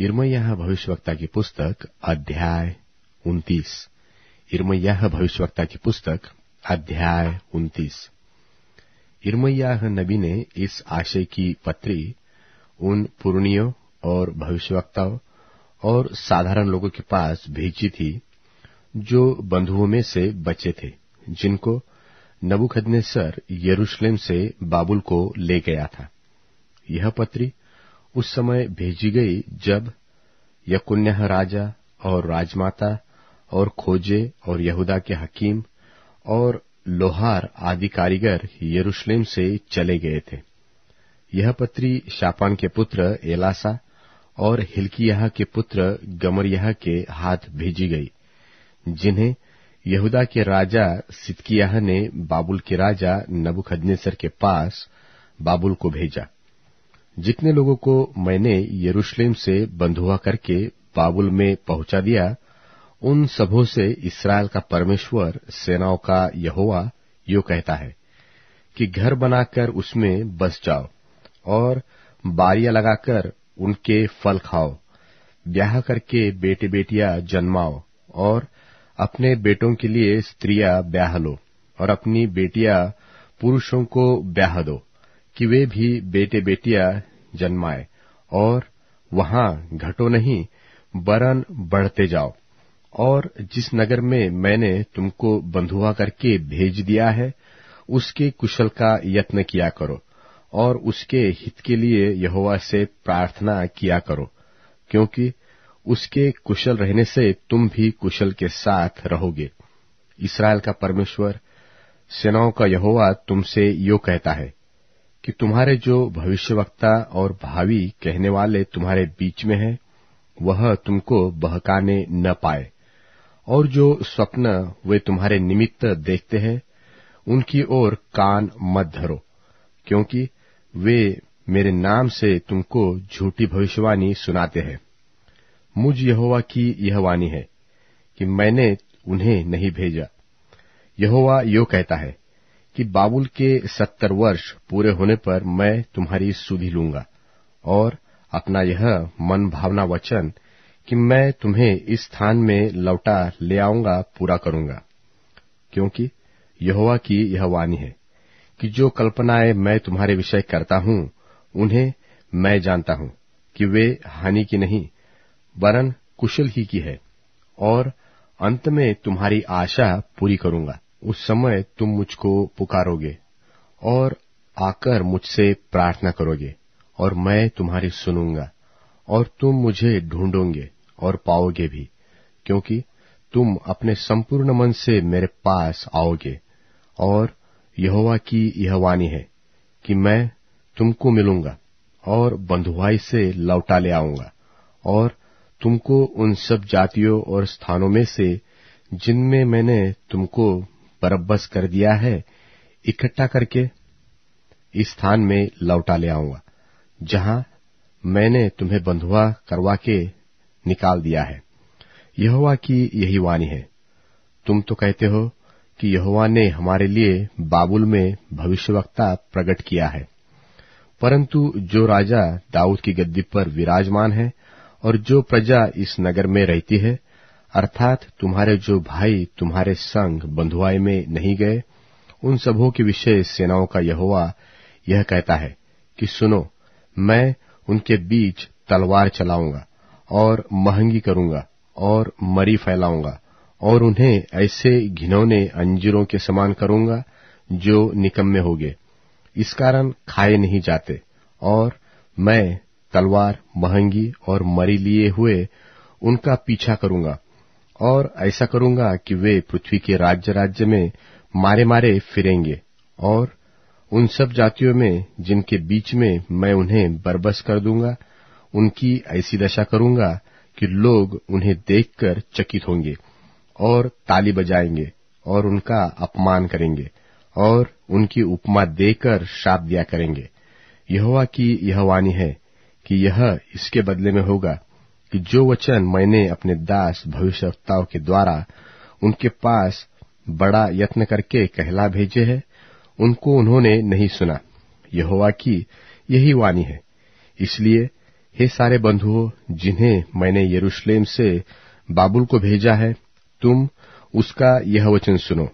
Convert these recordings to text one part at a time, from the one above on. यिर्मयाह भविष्यवक्ता की पुस्तक अध्याय 29। यिर्मयाह भविष्यवक्ता की पुस्तक अध्याय 29। यिर्मयाह नबी ने इस आशय की पत्री उन पुरनियों और भविष्यवक्ताओं और साधारण लोगों के पास भेजी थी जो बंधुओं में से बचे थे, जिनको नबुखदनेसर यरूशलेम से बाबुल को ले गया था। यह पत्री उस समय भेजी गई जब यकुन्याह राजा और राजमाता और खोजे और यहूदा के हकीम और लोहार आदि कारीगर यरूशलेम से चले गए थे। यह पत्री शापान के पुत्र एलासा और हिल्किय्याह के पुत्र गमरिय्याह के हाथ भेजी गई, जिन्हें यहूदा के राजा सिदकिय्याह ने बाबुल के राजा नबुखदनेसर के पास बाबुल को भेजा। जितने लोगों को मैंने यरूशलेम से बंधुआ करके बाबुल में पहुंचा दिया, उन सबों से इस्राएल का परमेश्वर सेनाओं का यहोवा यो कहता है कि घर बनाकर उसमें बस जाओ और बारियां लगाकर उनके फल खाओ, ब्याह करके बेटे बेटियां जन्माओ और अपने बेटों के लिए स्त्रियां ब्याह लो और अपनी बेटियां पुरुषों को ब्याह दो कि वे भी बेटे बेटियां जन्माए और वहां घटो नहीं बरन बढ़ते जाओ। और जिस नगर में मैंने तुमको बंधुआ करके भेज दिया है उसके कुशल का यत्न किया करो और उसके हित के लिए यहोवा से प्रार्थना किया करो, क्योंकि उसके कुशल रहने से तुम भी कुशल के साथ रहोगे। इस्राएल का परमेश्वर सेनाओं का यहोवा तुमसे यो कहता है कि तुम्हारे जो भविष्यवक्ता और भावी कहने वाले तुम्हारे बीच में हैं, वह तुमको बहकाने न पाए, और जो स्वप्न वे तुम्हारे निमित्त देखते हैं उनकी ओर कान मत धरो, क्योंकि वे मेरे नाम से तुमको झूठी भविष्यवाणी सुनाते हैं। मुझ यहोवा की यह वाणी है कि मैंने उन्हें नहीं भेजा। यहोवा यो कहता है कि बाबुल के 70 वर्ष पूरे होने पर मैं तुम्हारी सुधि लूंगा और अपना यह मन भावना वचन कि मैं तुम्हें इस स्थान में लौटा ले आऊंगा पूरा करूंगा, क्योंकि यहोवा की यह वाणी है कि जो कल्पनाएं मैं तुम्हारे विषय करता हूं उन्हें मैं जानता हूं कि वे हानि की नहीं वरन कुशल ही की है, और अंत में तुम्हारी आशा पूरी करूंगा। उस समय तुम मुझको पुकारोगे और आकर मुझसे प्रार्थना करोगे और मैं तुम्हारी सुनूंगा, और तुम मुझे ढूंढोगे और पाओगे भी, क्योंकि तुम अपने संपूर्ण मन से मेरे पास आओगे। और यहोवा की यह वाणी है कि मैं तुमको मिलूंगा और बंधुआई से लौटा ले आऊंगा और तुमको उन सब जातियों और स्थानों में से जिनमें मैंने तुमको बरबस कर दिया है इकट्ठा करके इस स्थान में लौटा ले आऊंगा जहां मैंने तुम्हें बंधुआ करवा के निकाल दिया है। यहोवा की यही वाणी है। तुम तो कहते हो कि यहोवा ने हमारे लिए बाबुल में भविष्यवक्ता प्रकट किया है, परंतु जो राजा दाऊद की गद्दी पर विराजमान है और जो प्रजा इस नगर में रहती है, अर्थात तुम्हारे जो भाई तुम्हारे संग बंधुआई में नहीं गए, उन सबों के विषय सेनाओं का यहोवा यह कहता है कि सुनो, मैं उनके बीच तलवार चलाऊंगा और महंगी करूंगा और मरी फैलाऊंगा और उन्हें ऐसे घिनौने अंजीरों के समान करूंगा जो निकम्मे होंगे, इस कारण खाए नहीं जाते। और मैं तलवार महंगी और मरी लिए हुए उनका पीछा करूंगा और ऐसा करूंगा कि वे पृथ्वी के राज्य राज्य में मारे मारे फिरेंगे, और उन सब जातियों में जिनके बीच में मैं उन्हें बरबस कर दूंगा उनकी ऐसी दशा करूंगा कि लोग उन्हें देखकर चकित होंगे और ताली बजाएंगे और उनका अपमान करेंगे और उनकी उपमा देकर श्राप दिया करेंगे। यहोवा की यह वाणी है कि यह इसके बदले में होगा कि जो वचन मैंने अपने दास भविष्यवक्ताओं के द्वारा उनके पास बड़ा यत्न करके कहला भेजे हैं, उनको उन्होंने नहीं सुना। यहोवा की यही वाणी है। इसलिए हे सारे बंधुओं, जिन्हें मैंने यरूशलेम से बाबुल को भेजा है, तुम उसका यह वचन सुनो।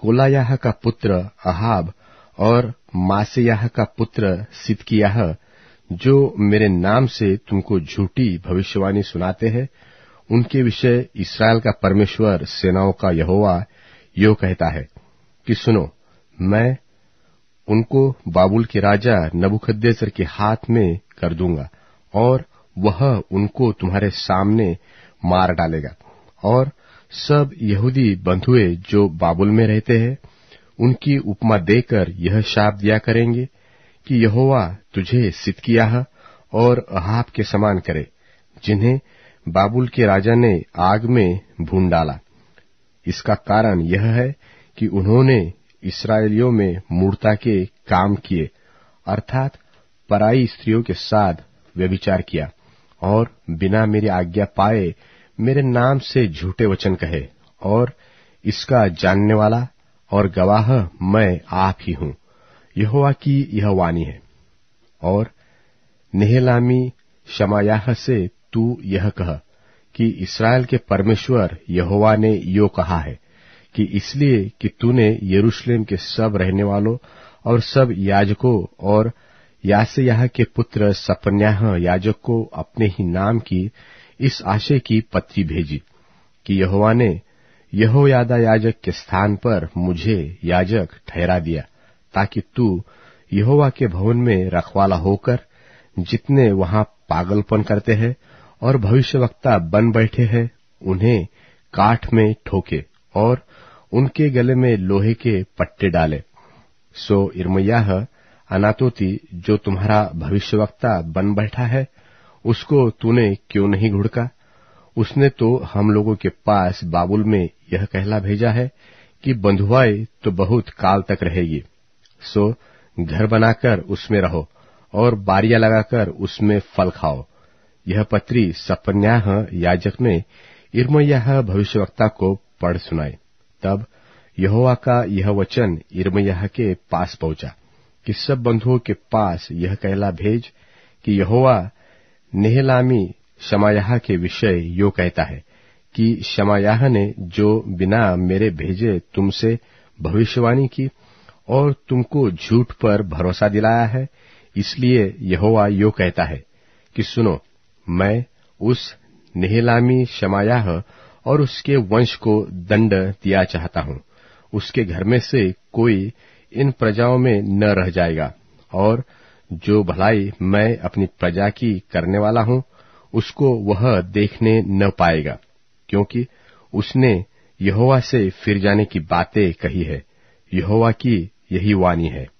कोलायाह का पुत्र अहाब और मासेयाह का पुत्र सिदकिय्याह, जो मेरे नाम से तुमको झूठी भविष्यवाणी सुनाते हैं, उनके विषय इस्राएल का परमेश्वर सेनाओं का यहोवा यो कहता है कि सुनो, मैं उनको बाबुल के राजा नबुखदनेसर के हाथ में कर दूंगा और वह उनको तुम्हारे सामने मार डालेगा। और सब यहूदी बंधुए जो बाबुल में रहते हैं, उनकी उपमा देकर यह शाप दिया करेंगे कि यहोवा तुझे सिदकिय्याह और अहाब के समान करे, जिन्हें बाबुल के राजा ने आग में भून डाला। इसका कारण यह है कि उन्होंने इस्राएलियों में मूर्ता के काम किए, अर्थात पराई स्त्रियों के साथ व्यभिचार किया और बिना मेरी आज्ञा पाए मेरे नाम से झूठे वचन कहे, और इसका जानने वाला और गवाह मैं आप ही हूं, यहोवा की यह वाणी है। और नेहलामी शमायाह से तू यह कह कि इस्राएल के परमेश्वर यहोवा ने यो कहा है कि इसलिए कि तूने यरूशलेम के सब रहने वालों और सब याजकों और मासेयाह के पुत्र सपन्याह याजक को अपने ही नाम की इस आशय की पत्री भेजी कि यहोवा ने यहोयादा याजक के स्थान पर मुझे याजक ठहरा दिया, ताकि तू यहोवा के भवन में रखवाला होकर जितने वहां पागलपन करते हैं और भविष्यवक्ता बन बैठे हैं, उन्हें काठ में ठोके और उनके गले में लोहे के पट्टे डाले। सो यिर्मयाह अनातोती, जो तुम्हारा भविष्यवक्ता बन बैठा है, उसको तूने क्यों नहीं घुड़का? उसने तो हम लोगों के पास बाबुल में यह कहला भेजा है कि बंधुआई तो बहुत काल तक रहेगी, सो घर बनाकर उसमें रहो और बारियां लगाकर उसमें फल खाओ। यह पत्री सपन्याह याजक ने यिर्मयाह भविष्यवक्ता को पढ़ सुनाई। तब यहोवा का यह वचन यिर्मयाह के पास पहुंचा कि सब बंधुओं के पास यह कहला भेज कि यहोवा नेहलामी शमायाह के विषय यो कहता है कि शमायाह ने जो बिना मेरे भेजे तुमसे भविष्यवाणी की और तुमको झूठ पर भरोसा दिलाया है, इसलिए यहोवा यो कहता है कि सुनो, मैं उस नेहलामी शमायाह और उसके वंश को दंड दिया चाहता हूं। उसके घर में से कोई इन प्रजाओं में न रह जाएगा, और जो भलाई मैं अपनी प्रजा की करने वाला हूं उसको वह देखने न पाएगा, क्योंकि उसने यहोवा से फिर जाने की बातें कही है। यहोवा की यही वाणी है।